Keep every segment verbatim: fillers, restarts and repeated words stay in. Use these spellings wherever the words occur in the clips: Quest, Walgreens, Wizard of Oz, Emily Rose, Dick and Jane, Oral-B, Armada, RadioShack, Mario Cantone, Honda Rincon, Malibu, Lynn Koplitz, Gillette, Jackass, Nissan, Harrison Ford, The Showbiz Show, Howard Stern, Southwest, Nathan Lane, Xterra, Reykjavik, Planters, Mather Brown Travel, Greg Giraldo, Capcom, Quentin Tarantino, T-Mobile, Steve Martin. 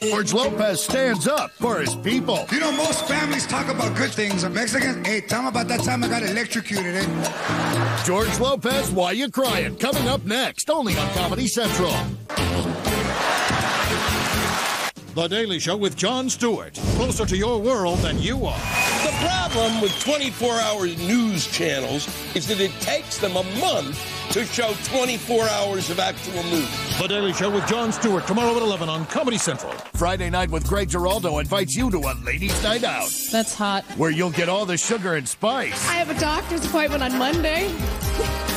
George Lopez stands up for his people. You know, most families talk about good things. I'm Mexican. Hey, tell me about that time I got electrocuted, eh? George Lopez, why you crying? Coming up next, only on Comedy Central. The Daily Show with Jon Stewart. Closer to your world than you are. The problem with twenty-four hour news channels is that it takes them a month to show twenty-four hours of actual news. The Daily Show with Jon Stewart, tomorrow at eleven on Comedy Central. Friday Night with Greg Giraldo invites you to a ladies' night out. That's hot. Where you'll get all the sugar and spice. I have a doctor's appointment on Monday.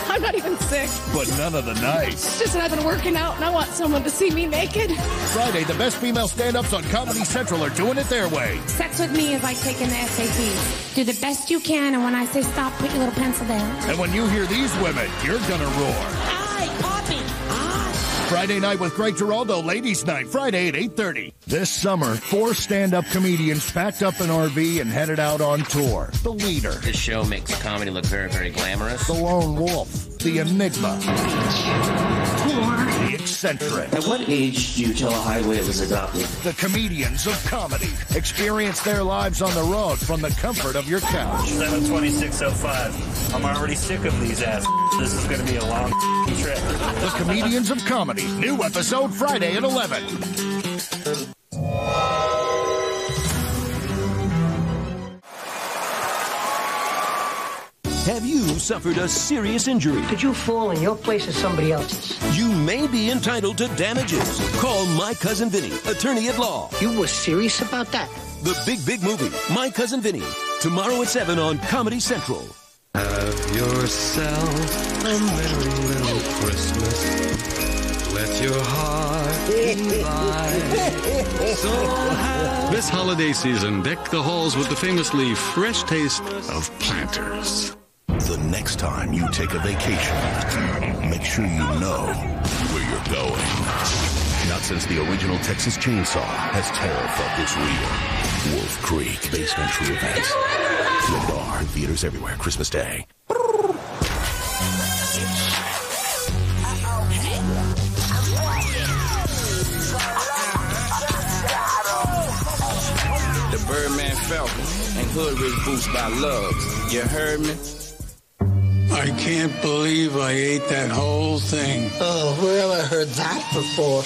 I'm not even sick. But none of the nights. Just that I've been working out and I want someone to see me naked. Friday, the best female stand-ups on Comedy Central are doing it their way. Sex with me is like taking the S A Ts. Do the best you can, and when I say stop, put your little pencil down. And when you hear these women, you're gonna roar. Aye, Poppy. Aye. Friday Night with Greg Giraldo, Ladies Night, Friday at eight thirty. This summer, four stand-up comedians packed up an R V and headed out on tour. The Leader. This show makes comedy look very, very glamorous. The Lone Wolf. The Enigma. The Eccentric. At what age do you tell a highway it was adopted? The Comedians of Comedy. Experience their lives on the road from the comfort of your couch. seven twenty-six oh five. I'm already sick of these ass. This is going to be a long trip. The Comedians of Comedy. New episode Friday at eleven. Have you suffered a serious injury? Did you fall in your place or somebody else's? You may be entitled to damages. Call My Cousin Vinny, attorney at law. You were serious about that? The big, big movie, My Cousin Vinny. Tomorrow at seven on Comedy Central. Have yourself a little, little Christmas. Let your heart be light. So happy. This holiday season, deck the halls with the famously fresh taste of Planters. The next time you take a vacation, make sure you know where you're going. Not since the original Texas Chainsaw has terror felt this real. Wolf Creek, based on true events. Rated R, theaters everywhere, Christmas Day. The Birdman Falcon and Hood Rich Boots by Love. You heard me? I can't believe I ate that whole thing. Oh, well, I heard that before.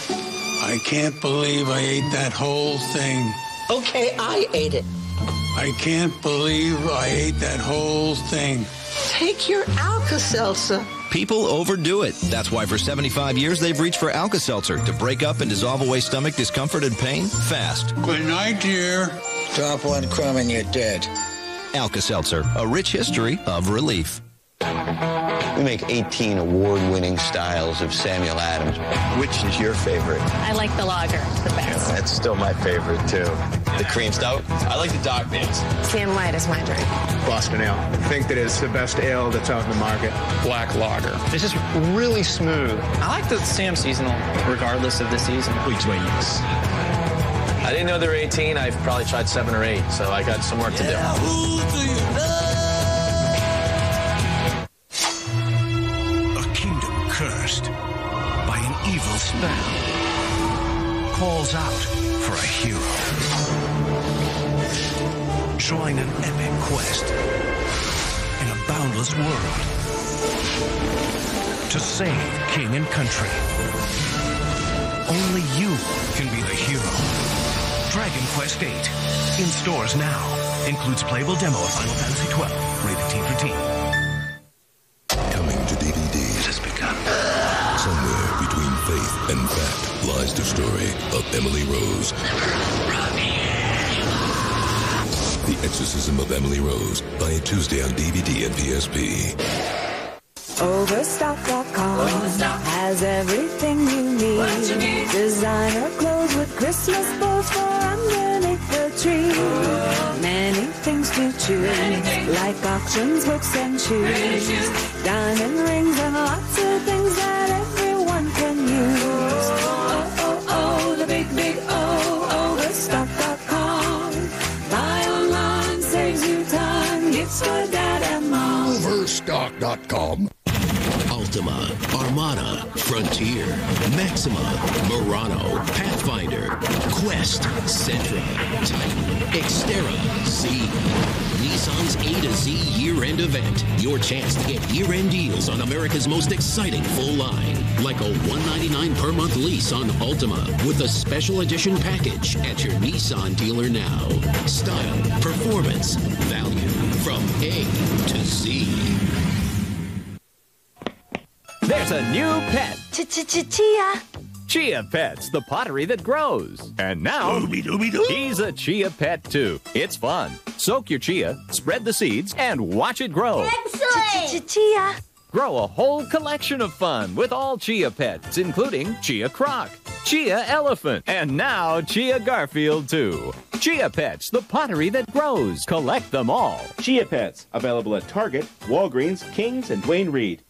I can't believe I ate that whole thing. Okay, I ate it. I can't believe I ate that whole thing. Take your Alka-Seltzer. People overdo it. That's why for seventy-five years they've reached for Alka-Seltzer to break up and dissolve away stomach discomfort and pain fast. Good night, dear. Drop one crumb and you're dead. Alka-Seltzer, a rich history of relief. We make eighteen award-winning styles of Samuel Adams. Which is your favorite? I like the lager the best. Yeah, that's still my favorite, too. The cream stout. I like the dark beans. Sam Light is my drink. Boston Ale. I think that it's the best ale that's out in the market. Black lager. It's just really smooth. I like the Sam seasonal, regardless of the season. Between us. I didn't know there were eighteen. I've probably tried seven or eight, so I got some work to yeah. do. Who do you know? Cursed by an evil spell, calls out for a hero. Join an epic quest in a boundless world to save king and country. Only you can be the hero. Dragon Quest eight, in stores now. Includes playable demo of Final Fantasy twelve, rated T for T. Faith and fact lies the story of Emily Rose. The Exorcism of Emily Rose. Buy it Tuesday on D V D and P S P. Overstock dot com has everything you need. You need. Designer clothes with Christmas bows for underneath the tree. Oh. Many things to choose, things. Like auctions, books, and shoes. Diamond rings and lots of things that everyone can use. Oh, oh, oh, the big, big O, overstock dot com. Buy online, saves you time, gifts for dad and mom. Overstock dot com. Altima, Armada, Frontier, Maxima, Murano, Pathfinder. Finder, Quest, Sentra, Titan, Xterra, Z. Nissan's A to Z year-end event. Your chance to get year-end deals on America's most exciting full line. Like a one hundred ninety-nine dollars per month lease on Altima with a special edition package at your Nissan dealer now. Style, performance, value. From A to Z. There's a new pet. Ch-ch-ch-chia. Chia Pets, the pottery that grows. And now, he's a chia pet, too. It's fun. Soak your chia, spread the seeds, and watch it grow. Excellent! Chia. Grow a whole collection of fun with all Chia Pets, including Chia Croc, Chia Elephant, and now Chia Garfield, too. Chia Pets, the pottery that grows. Collect them all. Chia Pets, available at Target, Walgreens, Kings, and Duane Reade.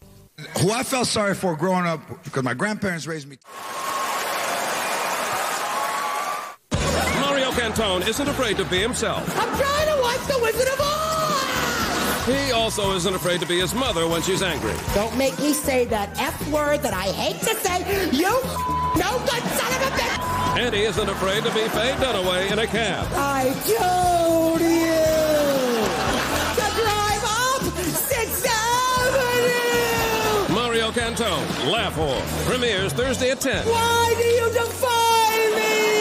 Who I felt sorry for growing up, because my grandparents raised me. Mario Cantone isn't afraid to be himself. I'm trying to watch The Wizard of Oz! He also isn't afraid to be his mother when she's angry. Don't make me say that F word that I hate to say. You no good son of a bitch! And he isn't afraid to be Faye Dunaway in a cab. I told you to drive up six Avenue! Mario Cantone, Laugh Off, premieres Thursday at ten. Why do you defy me?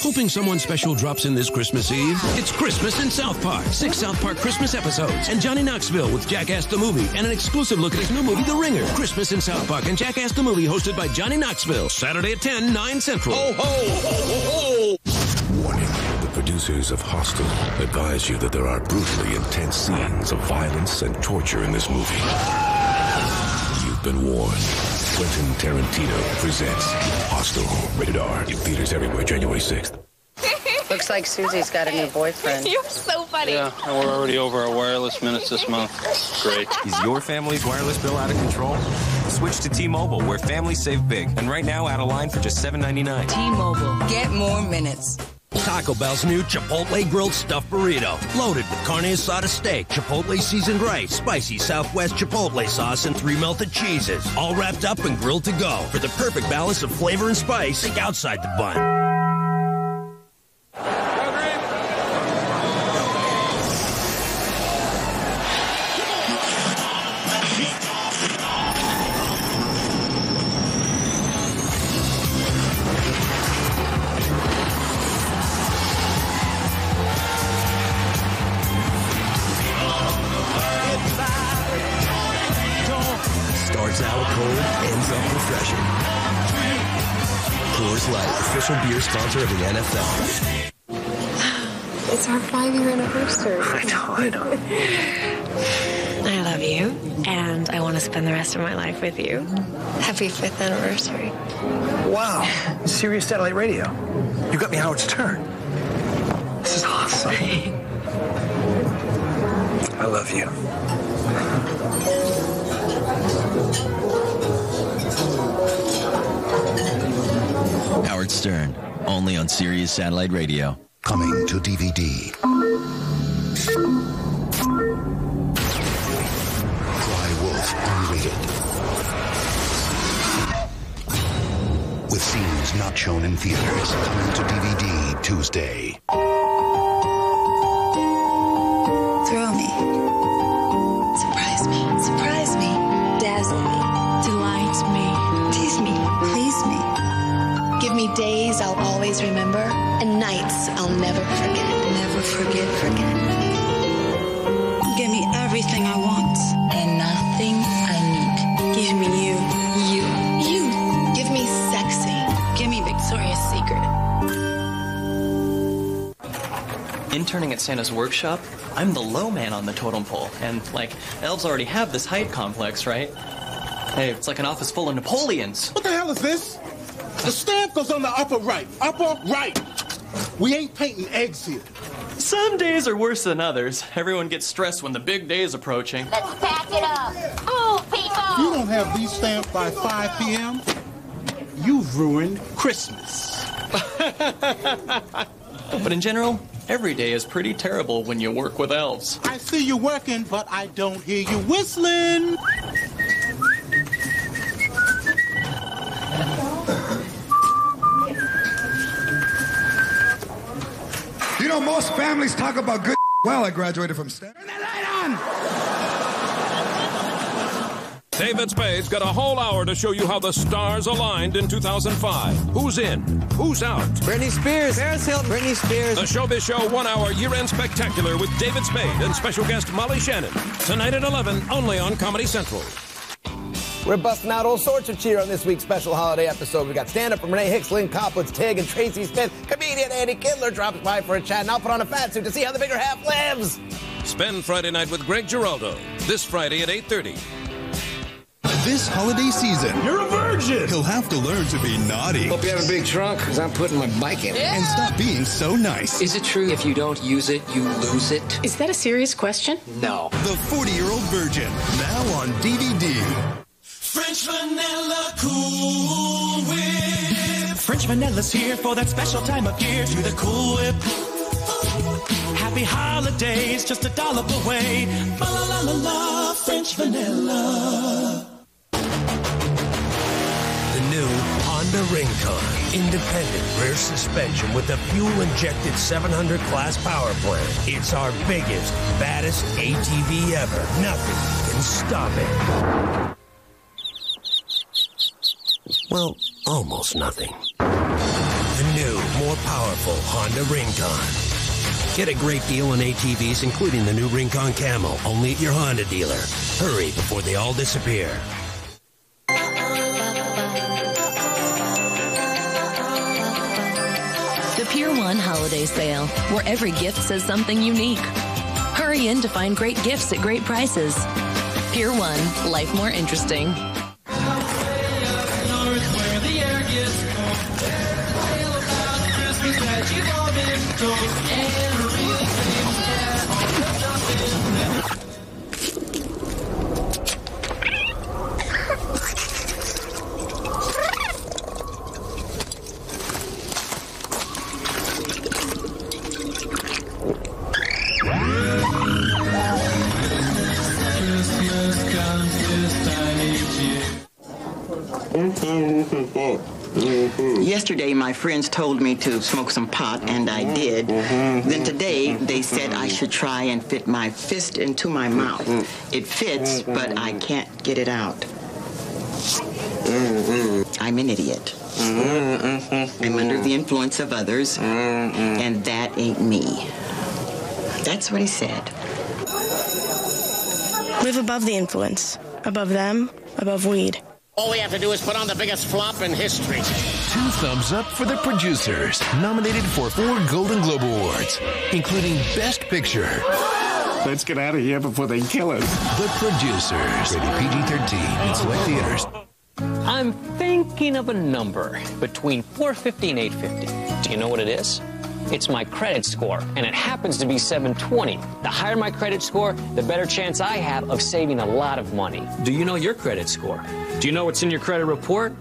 Hoping someone special drops in this Christmas Eve? It's Christmas in South Park. Six South Park Christmas episodes. And Johnny Knoxville with Jackass the Movie. And an exclusive look at his new movie, The Ringer. Christmas in South Park and Jackass the Movie, hosted by Johnny Knoxville. Saturday at ten, nine Central. Ho, ho, ho, ho, ho. Warning. The producers of Hostel advise you that there are brutally intense scenes of violence and torture in this movie. Been warned. Quentin Tarantino presents Hostel. Rated R. In theaters everywhere, January sixth. Looks like Susie's got a new boyfriend. You're so funny. Yeah, and we're already over our wireless minutes this month. Great. Is your family's wireless bill out of control? Switch to T-Mobile, where families save big. And right now, out of line for just seven ninety-nine. T-Mobile. Get more minutes. Taco Bell's new Chipotle Grilled Stuffed Burrito. Loaded with carne asada steak, Chipotle seasoned rice, spicy Southwest Chipotle sauce, and three melted cheeses. All wrapped up and grilled to go. For the perfect balance of flavor and spice, think outside the bun. Beer sponsor of the N F L. It's our five-year anniversary. I know, I know. I love you, and I want to spend the rest of my life with you. Happy fifth anniversary. Wow, Sirius Satellite Radio. You got me Howard Stern. This is awesome. I love you. Howard Stern, only on Sirius Satellite Radio. Coming to D V D. Cry Wolf Unrated. With scenes not shown in theaters. Coming to D V D Tuesday. Thrill me. Surprise me. Surprise me. Dazzle me. Delight me. Tease me. Please me. Give me days I'll always remember, and nights I'll never forget. Never forget, forget. Give me everything I want, and nothing I need. Give me you. You. You. Give me sexy. Give me Victoria's Secret. Interning at Santa's workshop, I'm the low man on the totem pole. And, like, elves already have this height complex, right? Hey, it's like an office full of Napoleons. What the hell is this? The stamp goes on the upper right. Upper right. We ain't painting eggs here. Some days are worse than others. Everyone gets stressed when the big day is approaching. Let's pack it up. Oh, people. You don't have these stamped by five p m You've ruined Christmas. But in general, every day is pretty terrible when you work with elves. I see you working, but I don't hear you whistling. You know, most families talk about good. Well, I graduated from STEM. Turn that light on! David Spade's got a whole hour to show you how the stars aligned in two thousand five. Who's in? Who's out? Britney Spears. Paris Hilton. Britney Spears. The Showbiz Show one-hour year-end spectacular with David Spade and special guest Molly Shannon. Tonight at eleven, only on Comedy Central. We're busting out all sorts of cheer on this week's special holiday episode. We got stand-up from Renee Hicks, Lynn Koplitz, Tig, and Tracy Smith. Comedian Andy Kindler drops by for a chat, and I'll put on a fat suit to see how the bigger half lives. Spend Friday night with Greg Giraldo, this Friday at eight thirty. This holiday season, you're a virgin. He'll have to learn to be naughty. Hope you have a big trunk, because I'm putting my bike in it. Yeah. And stop being so nice. Is it true if you don't use it, you lose it? Is that a serious question? No. The forty-Year-Old Virgin, now on D V D. French Vanilla Cool Whip. French Vanilla's here for that special time of year. To the Cool Whip. Happy holidays, just a dollop away. Ba la la la, French Vanilla. The new Honda Rincon. Independent rear suspension with a fuel-injected seven hundred class power plant. It's our biggest, baddest A T V ever. Nothing can stop it. Well, almost nothing. The new, more powerful Honda Rincon. Get a great deal on A T Vs, including the new Rincon Camo, only at your Honda dealer. Hurry before they all disappear. The Pier one Holiday Sale, where every gift says something unique. Hurry in to find great gifts at great prices. Pier one, life more interesting. Yesterday, my friends told me to smoke some pot, and I did. Then today, they said I should try and fit my fist into my mouth. It fits, but I can't get it out. I'm an idiot. I'm under the influence of others, and that ain't me. That's what he said. Live above the influence. Above them, above weed. All we have to do is put on the biggest flop in history. Two thumbs up for The Producers, nominated for four Golden Globe Awards, including Best Picture. Let's get out of here before they kill us. The Producers, rated P G thirteen in select theaters. I'm thinking of a number between four fifty and eight fifty. Do you know what it is? It's my credit score, and it happens to be seven twenty. The higher my credit score, the better chance I have of saving a lot of money. Do you know your credit score? Do you know what's in your credit report?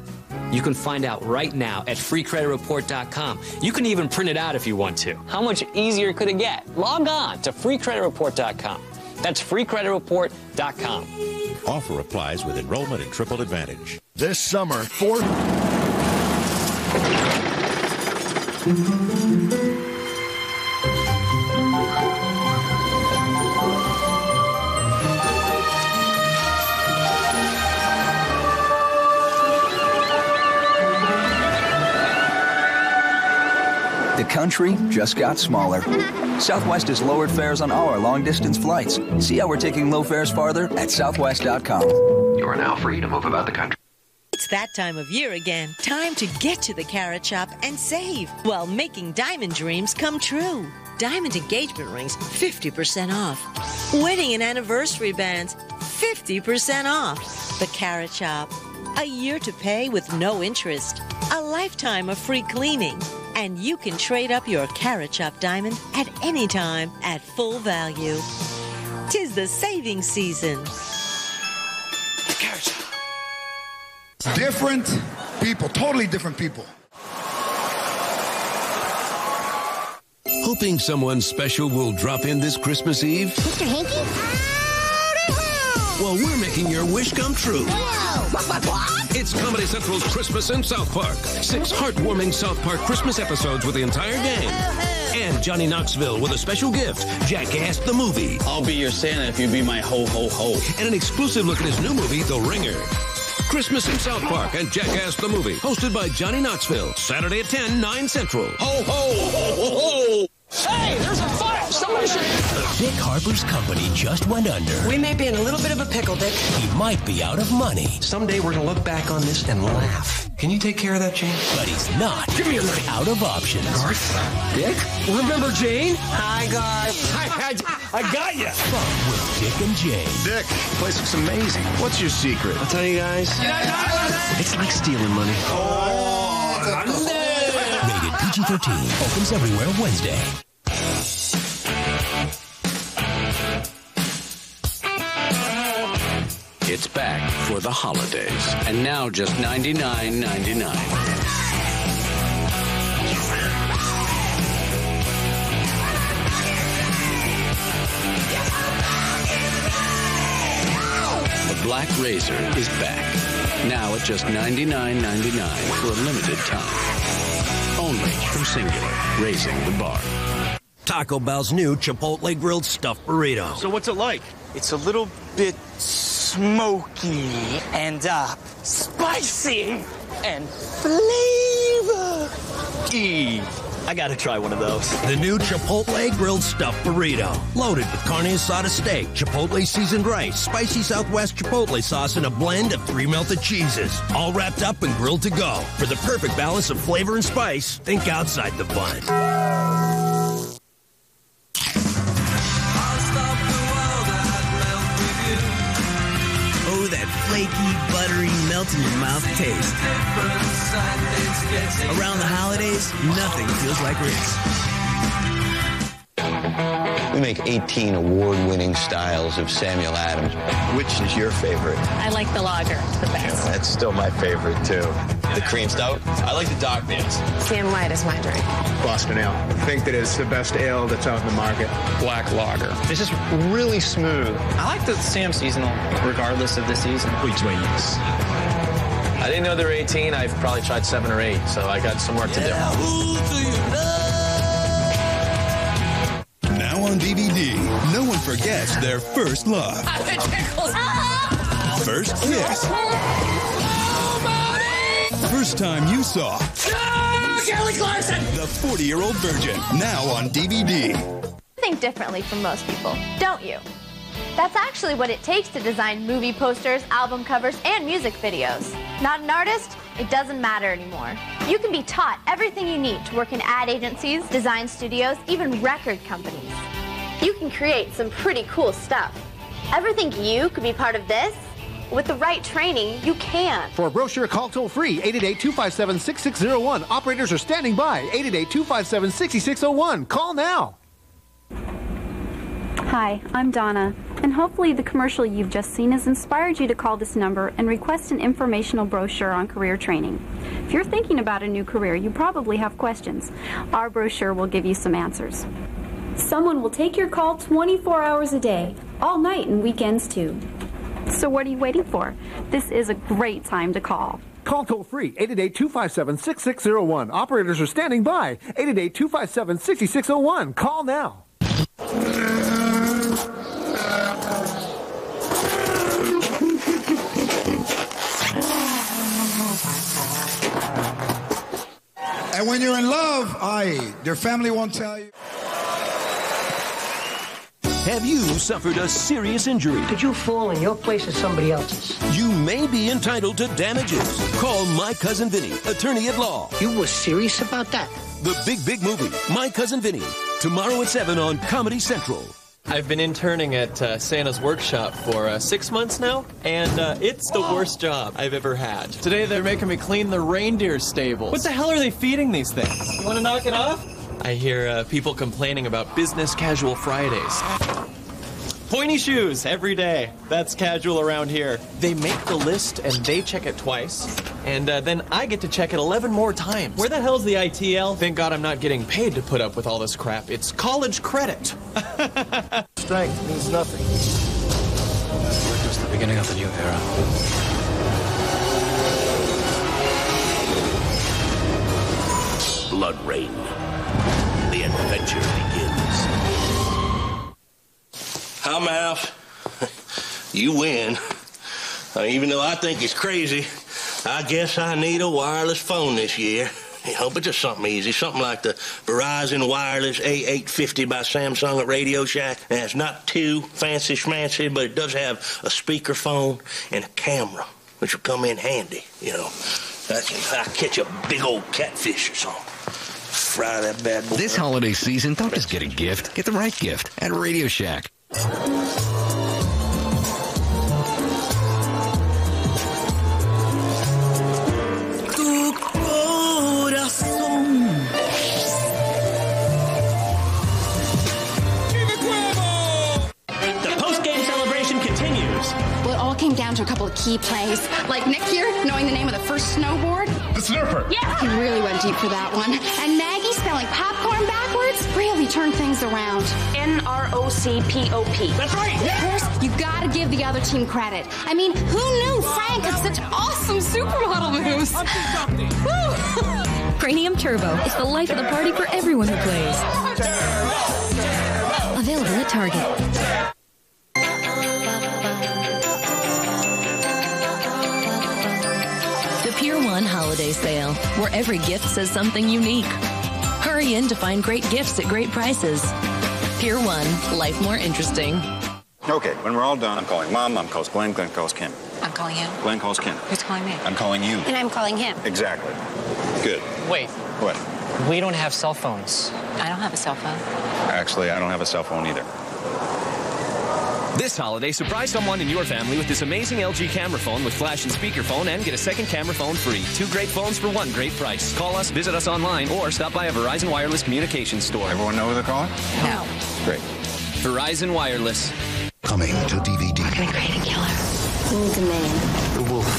You can find out right now at free credit report dot com. You can even print it out if you want to. How much easier could it get? Log on to free credit report dot com. That's free credit report dot com. Offer applies with enrollment and Triple Advantage. This summer, for... The country just got smaller. Southwest has lowered fares on all our long-distance flights. See how we're taking low fares farther at southwest dot com. You are now free to move about the country. It's that time of year again. Time to get to the Carrot Shop and save while making diamond dreams come true. Diamond engagement rings, fifty percent off. Wedding and anniversary bands, fifty percent off. The Carat Shop. A year to pay with no interest. A lifetime of free cleaning. And you can trade up your Carrot Shop diamond at any time at full value. Tis the saving season. The Carrot Shop. Different people, totally different people. Hoping someone special will drop in this Christmas Eve? Mister Hanky? Well, we're making your wish come true. Whoa. It's Comedy Central's Christmas in South Park. Six heartwarming South Park Christmas episodes with the entire gang. and Johnny Knoxville with a special gift, Jackass the Movie. I'll be your Santa if you be my ho-ho-ho. And an exclusive look at his new movie, The Ringer. Christmas in South Park and Jackass the Movie, hosted by Johnny Knoxville, Saturday at ten, nine Central. Ho, ho, ho, ho. Hey, there's a fire! Somebody should... Dick Harper's company just went under. We may be in a little bit of a pickle, Dick. He might be out of money. Someday we're going to look back on this and laugh. Can you take care of that, Jane? But he's not. Give me a minute. Out of options. Garth? Dick? Remember Jane? Hi, Garth. Hi, I, I got you. Fun with Dick and Jane. Dick, the place looks amazing. What's your secret? I'll tell you guys. It's like stealing money. Oh, rated P G thirteen. Opens everywhere Wednesday. It's back for the holidays, and now just ninety-nine ninety-nine. The Black Razor is back, now at just ninety-nine ninety-nine for a limited time. Only from Singular, raising the bar. Taco Bell's new Chipotle Grilled Stuffed Burrito. So what's it like? It's a little bit... smoky and uh, spicy and flavor-y. I gotta try one of those. The new Chipotle Grilled Stuffed Burrito. Loaded with carne asada steak, chipotle seasoned rice, spicy Southwest chipotle sauce, and a blend of three melted cheeses. All wrapped up and grilled to go. For the perfect balance of flavor and spice, think outside the bun. Flaky, buttery, melt-in-your-mouth taste. Around the holidays, nothing feels like Ritz. We make eighteen award-winning styles of Samuel Adams. Which is your favorite? I like the lager the best. Yeah, that's still my favorite, too. The cream stout. I like the Dock Dance. Sam White is my drink. Boston Ale. I think that it's the best ale that's out in the market. Black lager. It's just really smooth. I like the Sam seasonal, regardless of the season. Which way is? I didn't know there were eighteen. I've probably tried seven or eight, so I got some work yeah. to do. Who do you know? Now on D V D, no one forgets their first love. First kiss. First time you saw Kelly Clarkson, The forty-Year-Old Virgin, now on D V D. Think differently from most people, don't you? That's actually what it takes to design movie posters, album covers, and music videos. Not an artist? It doesn't matter anymore. You can be taught everything you need to work in ad agencies, design studios, even record companies. You can create some pretty cool stuff. Ever think you could be part of this? With the right training, you can. For a brochure, call toll-free, eight eight eight, two five seven, six six zero one. Operators are standing by, eight eight eight, two five seven, six six zero one. Call now. Hi, I'm Donna, and hopefully the commercial you've just seen has inspired you to call this number and request an informational brochure on career training. If you're thinking about a new career, you probably have questions. Our brochure will give you some answers. Someone will take your call twenty-four hours a day, all night and weekends too. So what are you waiting for? This is a great time to call. Call toll-free, eight eight eight, two five seven, six six zero one. Operators are standing by, eight eight eight, two five seven, six six zero one. Call now. And when you're in love, aye, your family won't tell you. Have you suffered a serious injury? Did you fall in your place or somebody else's? You may be entitled to damages. Call My Cousin Vinny, attorney at law. You were serious about that? The Big Big Movie, My Cousin Vinny. Tomorrow at seven on Comedy Central. I've been interning at uh, Santa's workshop for uh, six months now, and uh, it's the Whoa. worst job I've ever had. Today they're making me clean the reindeer stables. What the hell are they feeding these things? You want to knock it off? I hear uh, people complaining about business casual Fridays. Pointy shoes every day. That's casual around here. They make the list and they check it twice. And uh, then I get to check it eleven more times. Where the hell's the I T L? Thank God I'm not getting paid to put up with all this crap. It's college credit. Strength means nothing. We're just the beginning of the new era. Blood Rain. the adventure begins. I'm out. You win. Uh, even though I think it's crazy, I guess I need a wireless phone this year. I hope it's just something easy, something like the Verizon Wireless A eight fifty by Samsung at Radio Shack. And it's not too fancy schmancy, but it does have a speakerphone and a camera, which will come in handy, you know. That's, I catch a big old catfish or something. Fry that bad boy. This holiday season, don't just get a gift. Get the right gift at Radio Shack. Came down to a couple of key plays, like Nick here, knowing the name of the first snowboard. The snurfer. Yeah. He really went deep for that one. And Maggie spelling popcorn backwards really turned things around. N R O C P O P. That's right. Yeah. Of course, you gotta give the other team credit. I mean, who knew Frank had such awesome supermodel moves? Woo! Cranium Turbo is the life of the party for everyone who plays. Available at Target. Pier one Holiday Sale, where every gift says something unique. Hurry in to find great gifts at great prices. Pier one, life more interesting. Okay, when we're all done, I'm calling Mom, Mom calls Glenn, Glenn calls Kim. I'm calling you. Glenn calls Kim. Who's calling me? I'm calling you. And I'm calling him. Exactly. Good. Wait. What? We don't have cell phones. I don't have a cell phone. Actually, I don't have a cell phone either. This holiday, surprise someone in your family with this amazing L G camera phone with flash and speakerphone, and get a second camera phone free. Two great phones for one great price. Call us, visit us online, or stop by a Verizon Wireless Communications store. Everyone know who they're calling? No. Great. Verizon Wireless. Coming to D V D. We're gonna create a killer. He's a man. The wolf.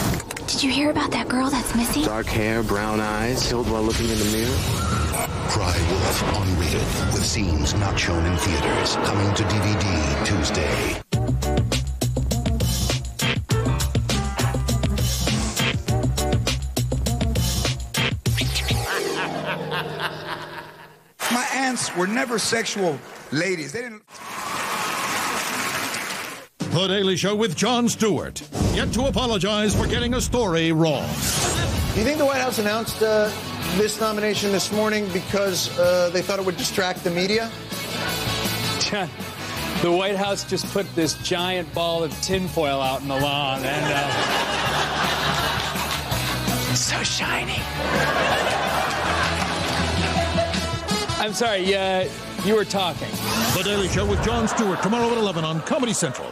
Did you hear about that girl that's missing? Dark hair, brown eyes, killed while looking in the mirror. Cry Wolf, unrated, with scenes not shown in theaters. Coming to D V D Tuesday. My aunts were never sexual ladies. They didn't... The Daily Show with Jon Stewart, yet to apologize for getting a story wrong. Do you think the White House announced... Uh... this nomination this morning because uh, they thought it would distract the media? The White House just put this giant ball of tinfoil out in the lawn, and uh... so shiny. I'm sorry, yeah, you were talking. The Daily Show with Jon Stewart tomorrow at eleven on Comedy Central.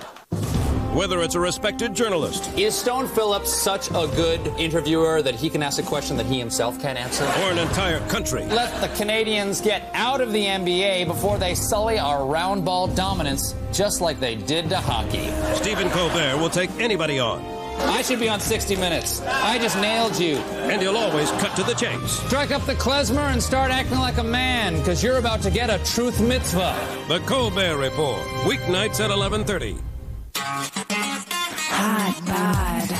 Whether it's a respected journalist. Is Stone Phillips such a good interviewer that he can ask a question that he himself can't answer? Or an entire country. Let the Canadians get out of the N B A before they sully our round ball dominance, just like they did to hockey. Stephen Colbert will take anybody on. I should be on sixty minutes. I just nailed you. And he'll always cut to the chase. Strike up the klezmer and start acting like a man, because you're about to get a truth mitzvah. The Colbert Report, weeknights at eleven thirty. Hot bod.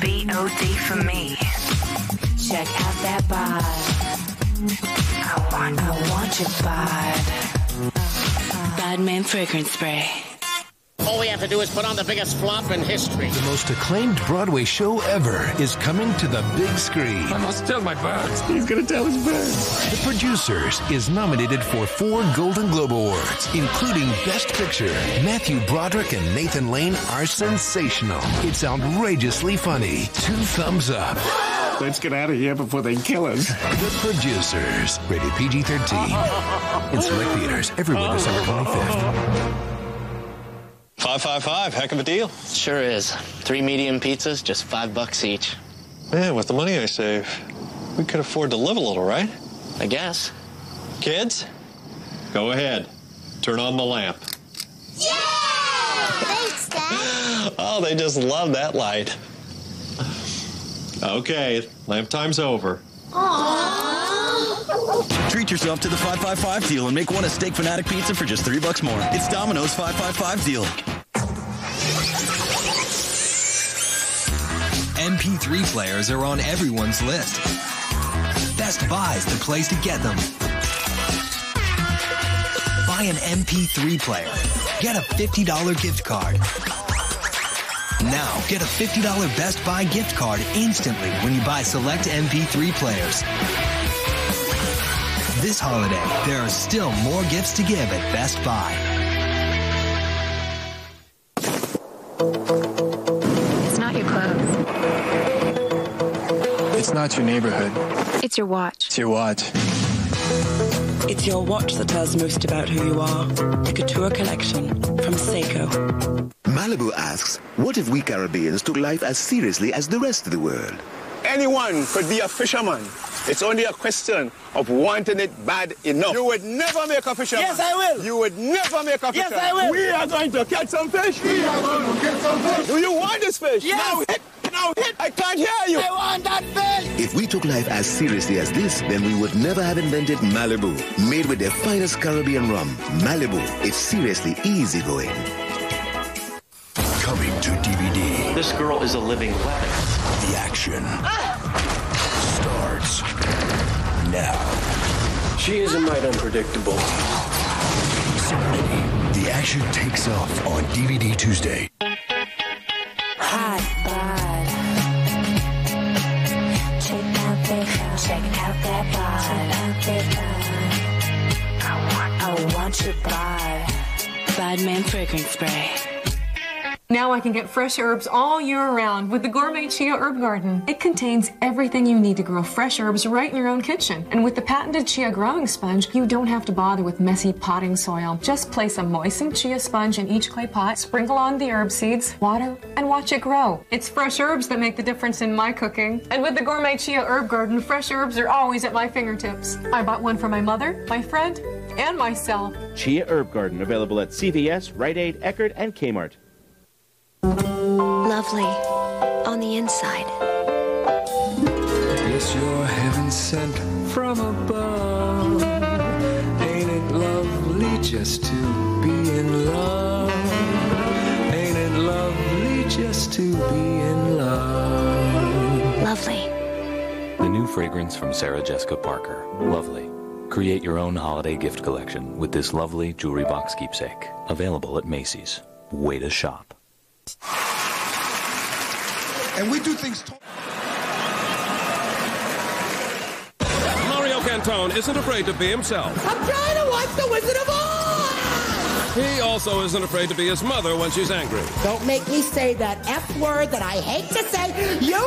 B O D for me. Check out that bod. I want, I want your bod. Uh, uh. Bodman fragrance spray. All we have to do is put on the biggest flop in history. The most acclaimed Broadway show ever is coming to the big screen. I must tell my birds. He's going to tell his birds. The Producers is nominated for four Golden Globe Awards, including Best Picture. Matthew Broderick and Nathan Lane are sensational. It's outrageously funny. Two thumbs up. Let's get out of here before they kill us. The Producers. Rated P G thirteen. In select theaters everywhere December twenty-fifth. Five, five, five. Heck of a deal. Sure is. Three medium pizzas, just five bucks each. Man, with the money I save, we could afford to live a little, right? I guess. Kids, go ahead. Turn on the lamp. Yeah! Thanks, Dad. Oh, they just love that light. Okay, lamp time's over. Aww. Treat yourself to the five five five deal and make one a steak fanatic pizza for just three bucks more. It's Domino's five five five deal. M P three players are on everyone's list. Best Buy's the place to get them. buy an M P three player. Get a fifty dollar gift card. Now, get a fifty dollar Best Buy gift card instantly when you buy select M P three players. This holiday, there are still more gifts to give at Best Buy. It's not your clothes. It's not your neighborhood. It's your watch. It's your watch. It's your watch that tells most about who you are. The Couture Collection from Seiko. Malibu asks, what if we Caribbeans took life as seriously as the rest of the world? Anyone could be a fisherman. It's only a question of wanting it bad enough. You would never make a fisherman. Yes, I will. You would never make a fisherman. Yes, I will. We are going to catch some fish. We are going to catch some fish. Do you want this fish? Yes. Now hit. Now hit. I can't hear you. I want that fish. If we took life as seriously as this, then we would never have invented Malibu. Made with the finest Caribbean rum. Malibu. It's seriously easy going. Coming to D V D. This girl is a living weapon. The action. Ah! Now. She is a mite unpredictable. Saturday, the action takes off on D V D Tuesday. Hot bod. Check out that bod. Check out that bod. Check out that bod. I want, I want your bod. Bod Man Fragrance Spray. Now I can get fresh herbs all year round with the Gourmet Chia Herb Garden. It contains everything you need to grow fresh herbs right in your own kitchen. And with the patented Chia growing sponge, you don't have to bother with messy potting soil. Just place a moistened Chia sponge in each clay pot, sprinkle on the herb seeds, water, and watch it grow. It's fresh herbs that make the difference in my cooking. And with the Gourmet Chia Herb Garden, fresh herbs are always at my fingertips. I bought one for my mother, my friend, and myself. Chia Herb Garden, available at C V S, Rite Aid, Eckerd, and Kmart. Lovely on the inside. Yes, you're heaven sent from above. Ain't it lovely just to be in love? Ain't it lovely just to be in love? Lovely. The new fragrance from Sarah Jessica Parker. Lovely. Create your own holiday gift collection with this lovely jewelry box keepsake. Available at Macy's. Way to shop. And we do things. Mario Cantone isn't afraid to be himself. I'm trying to watch The Wizard of Oz! He also isn't afraid to be his mother when she's angry. Don't make me say that F word that I hate to say. You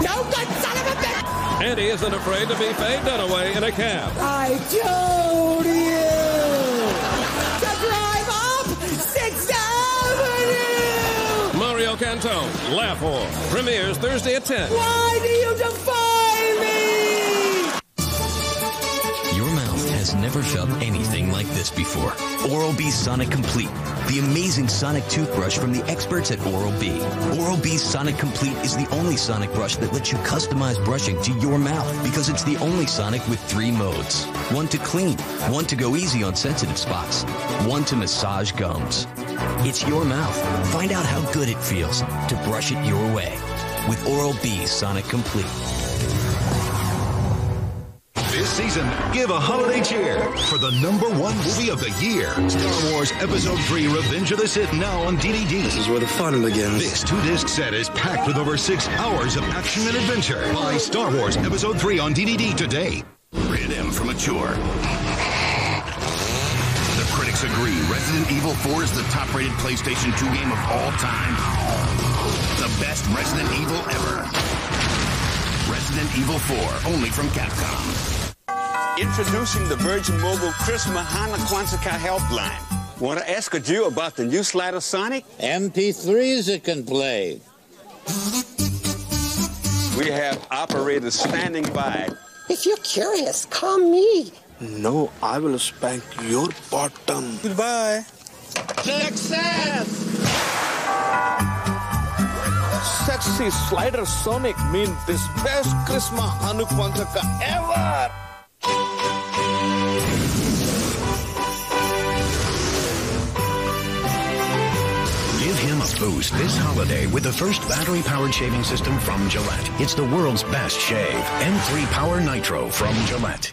no good son of a bitch! And he isn't afraid to be Faye Dunaway in a cab. I told you to drive up six Avenue! Mario Cantone, Laugh Whore, premieres Thursday at ten. Why do you define me? Your mouth has never felt anything like this before. Oral-B Sonic Complete, the amazing sonic toothbrush from the experts at Oral-B. Oral-B Sonic Complete is the only sonic brush that lets you customize brushing to your mouth because it's the only sonic with three modes. One to clean, one to go easy on sensitive spots, one to massage gums. It's your mouth. Find out how good it feels to brush it your way with Oral-B Sonic Complete. This season, give a holiday cheer for the number one movie of the year. Star Wars Episode three Revenge of the Sith, now on D V D. This is where the fun begins. This two-disc set is packed with over six hours of action and adventure. Buy Star Wars Episode three on D V D today. Rated M for mature. Agree. Resident Evil four is the top-rated PlayStation two game of all time. The best Resident Evil ever. Resident Evil four, only from Capcom. Introducing the Virgin Mobile Chris Mahana Quantica Helpline. Want to ask you about the new Slider Sonic? M P threes it can play. We have operators standing by. If you're curious, call me. No, I will spank your bottom. Goodbye. Success! Sexy Slider Sonic means this best Christmas Hanukkah ever! Give him a boost this holiday with the first battery-powered shaving system from Gillette. It's the world's best shave. M three Power Nitro from Gillette.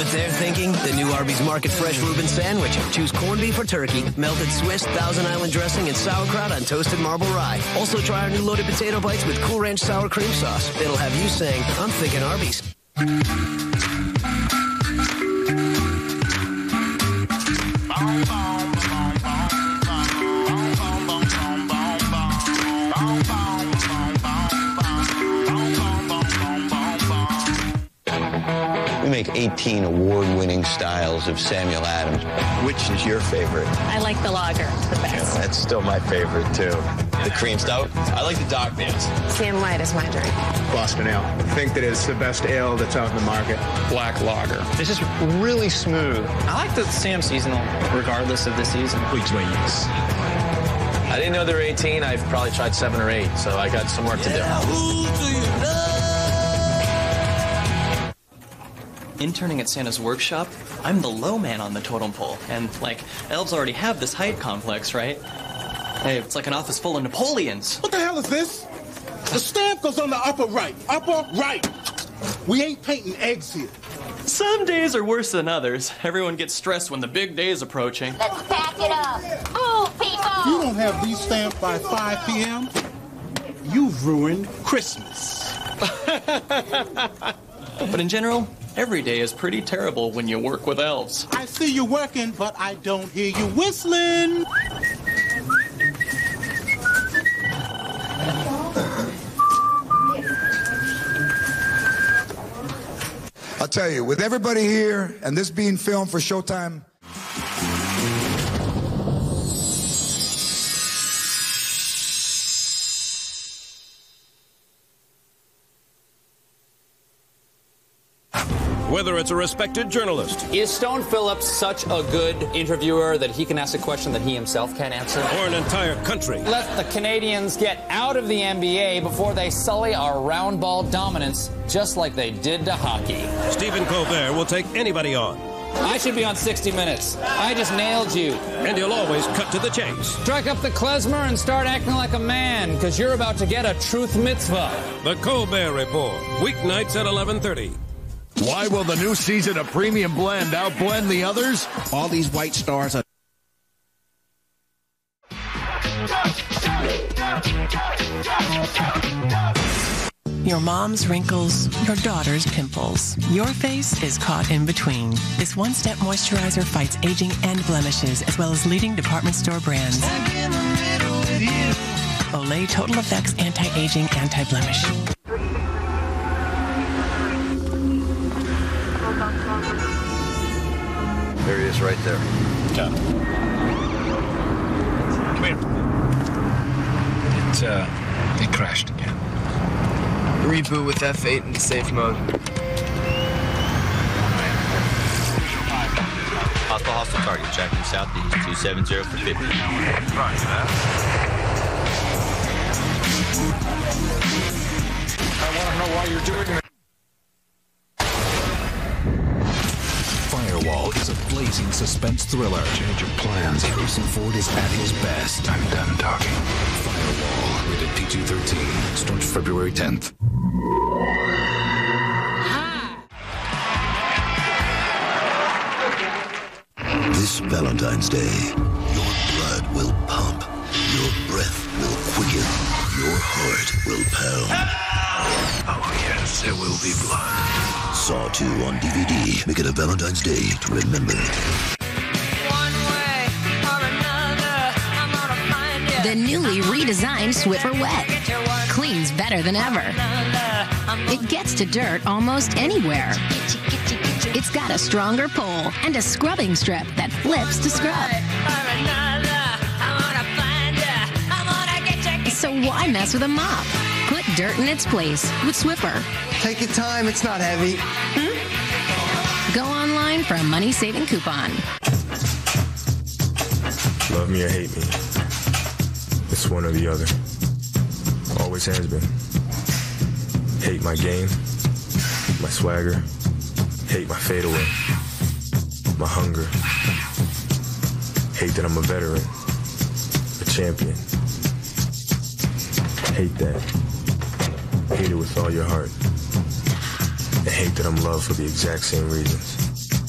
what they're thinking? The new Arby's Market Fresh Reuben sandwich. Choose corned beef or turkey, melted Swiss, Thousand Island dressing, and sauerkraut on toasted marble rye. Also try our new loaded potato bites with Cool Ranch sour cream sauce. It'll have you saying, I'm thinking Arby's. We make eighteen award-winning styles of Samuel Adams. Which is your favorite? I like the lager the best. Yeah, that's still my favorite, too. The cream stout. I like the Dock Dance. Sam Light is my drink. Boston Ale. I think that it's the best ale that's out in the market. Black lager. This is really smooth. I like the Sam Seasonal, regardless of the season. Which way is? I didn't know there were eighteen. I've probably tried seven or eight, so I got some work to yeah. do. Who do you love? Interning at Santa's workshop, I'm the low man on the totem pole. And, like, elves already have this height complex, right? Hey, it's like an office full of Napoleons. What the hell is this? The stamp goes on the upper right. Upper right. We ain't painting eggs here. Some days are worse than others. Everyone gets stressed when the big day is approaching. Let's pack it up. Oh, people! You don't have these stamped by five p m You've ruined Christmas. But in general, every day is pretty terrible when you work with elves. I see you working, but I don't hear you whistling. I'll tell you, with everybody here and this being filmed for Showtime... Whether it's a respected journalist... Is Stone Phillips such a good interviewer that he can ask a question that he himself can't answer? Or an entire country? Let the Canadians get out of the N B A before they sully our round ball dominance, just like they did to hockey. Stephen Colbert will take anybody on. I should be on sixty minutes. I just nailed you. And you'll always cut to the chase. Strike up the klezmer and start acting like a man, because you're about to get a truth mitzvah. The Colbert Report, weeknights at eleven thirty. Why will the new season of Premium Blend outblend the others? All these white stars are... Your mom's wrinkles, your daughter's pimples. Your face is caught in between. This one-step moisturizer fights aging and blemishes, as well as leading department store brands. Back in the middle with you. Olay Total Effects Anti-Aging, Anti-Blemish. There he is, right there. John. Come here. It, uh, it crashed again. Reboot with F eight into safe mode. Hostel, hostel, target. Tracking southeast, two seventy for fifty. Roger that. I want to know why you're doing this. Firewall is a blazing suspense thriller. Change of plans. Harrison Ford is at his best. I'm done talking. Firewall, rated P G thirteen. Starts February tenth. Hi. This Valentine's Day, your blood will pump, your breath will quicken, your heart will pound. Oh yes, there will be blood. Saw two on D V D. Make it a Valentine's Day to remember. One way or another, I'm gonna find you. The newly redesigned Swiffer Wet cleans better than ever. It gets to dirt almost anywhere. It's got a stronger pull and a scrubbing strip that flips to scrub. So why mess with a mop? Put dirt in its place with Swiffer. Take your time, it's not heavy. Hmm? Go online for a money-saving coupon. Love me or hate me, it's one or the other. Always has been. Hate my game, my swagger, hate my fadeaway, my hunger. Hate that I'm a veteran, a champion. Hate that. Hate it with all your heart. And hate that I'm loved for the exact same reasons.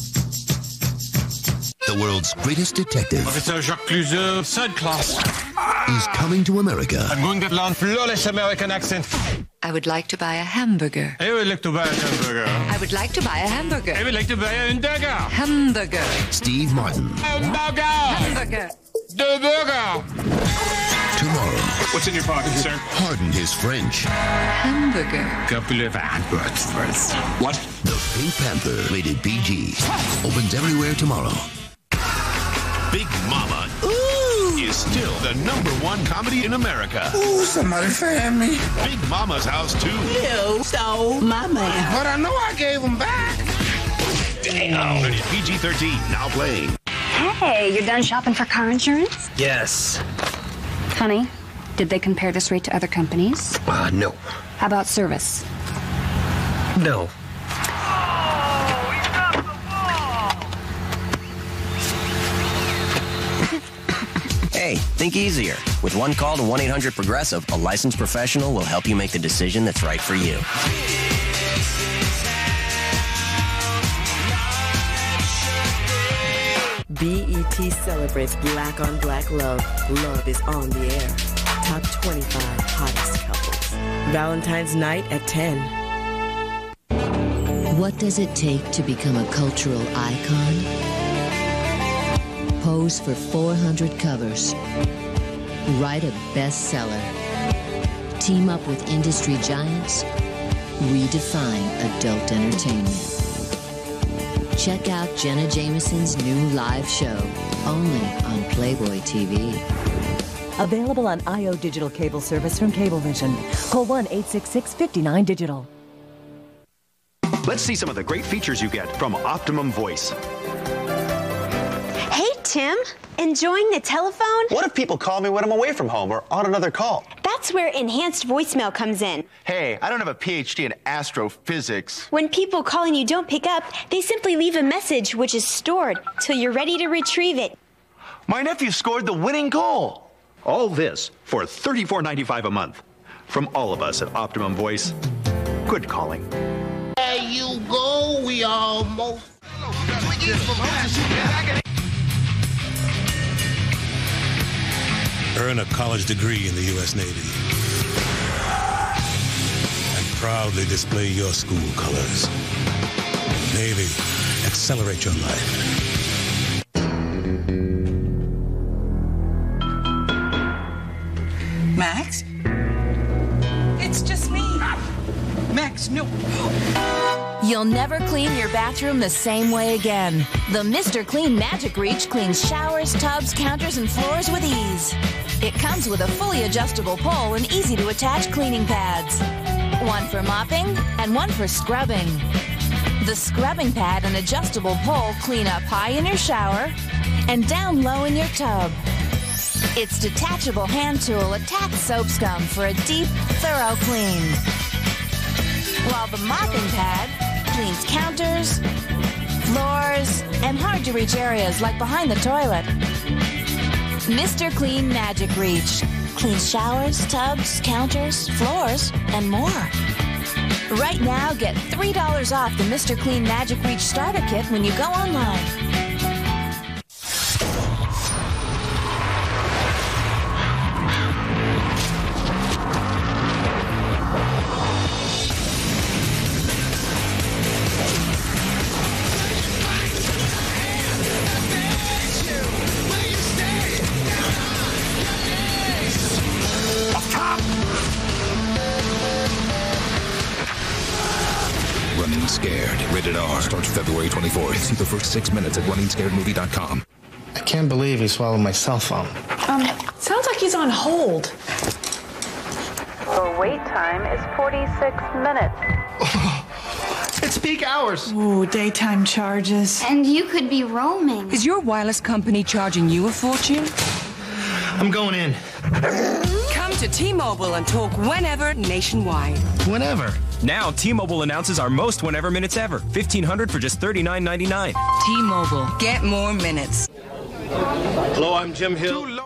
world's greatest detective... Officer Jacques Cluzot, third class. ...is coming to America. I'm going to learn flawless American accent. I would like to buy a hamburger. I would like to buy a hamburger. I would like to buy a hamburger. I would like to buy a hamburger. Hamburger. Steve Martin. Hamburger. Hamburger. The burger. Tomorrow. What's in your pocket, sir? Hardened his French. Hamburger. What? The Pink Panther, rated P G. Opens everywhere tomorrow. Big Mama. Ooh. Is still the number one comedy in America. Ooh, somebody fan me. Big Mama's House two. You stole my man. But I know I gave him back. Damn. Rated P G thirteen, now playing. Hey, you're done shopping for car insurance? Yes. Honey, did they compare this rate to other companies? Uh, no. How about service? No. Oh, he got the ball! Hey, think easier. With one call to one eight hundred progressive, a licensed professional will help you make the decision that's right for you. B E T celebrates black on black love. Love is on the air. Top twenty-five hottest couples. Valentine's night at ten. What does it take to become a cultural icon? Pose for four hundred covers. Write a bestseller. Team up with industry giants. Redefine adult entertainment. Check out Jenna Jameson's new live show, only on Playboy T V. Available on I O Digital Cable Service from Cablevision. Call one eight six six, five nine, digital. Let's see some of the great features you get from Optimum Voice. Hey, Tim. Enjoying the telephone? What if people call me when I'm away from home or on another call? That's where enhanced voicemail comes in. Hey, I don't have a P H D in astrophysics. When people calling you don't pick up, they simply leave a message which is stored till you're ready to retrieve it. My nephew scored the winning goal. All this for thirty-four ninety-five a month. From all of us at Optimum Voice, good calling. There you go, we almost... Earn a college degree in the U S Navy and proudly display your school colors. Navy, accelerate your life. Max? It's just me. Max, no. You'll never clean your bathroom the same way again. The Mister Clean Magic Reach cleans showers, tubs, counters, and floors with ease. It comes with a fully adjustable pole and easy-to-attach cleaning pads. One for mopping and one for scrubbing. The scrubbing pad and adjustable pole clean up high in your shower and down low in your tub. Its detachable hand tool attacks soap scum for a deep, thorough clean. While the mopping pad cleans counters, floors, and hard-to-reach areas like behind the toilet. Mister Clean Magic Reach cleans showers, tubs, counters, floors, and more. Right now, get three dollars off the Mister Clean Magic Reach starter kit when you go online. February twenty-fourth. See the first six minutes at running scared movie dot com. I can't believe he swallowed my cell phone. Um, sounds like he's on hold. The wait time is forty-six minutes. It's peak hours. Ooh, daytime charges. And you could be roaming. Is your wireless company charging you a fortune? I'm going in. Come to T-Mobile and talk whenever nationwide. Whenever. Now, T-Mobile announces our most whenever minutes ever. fifteen hundred for just thirty-nine ninety-nine. T-Mobile. Get more minutes. Hello, I'm Jim Hill.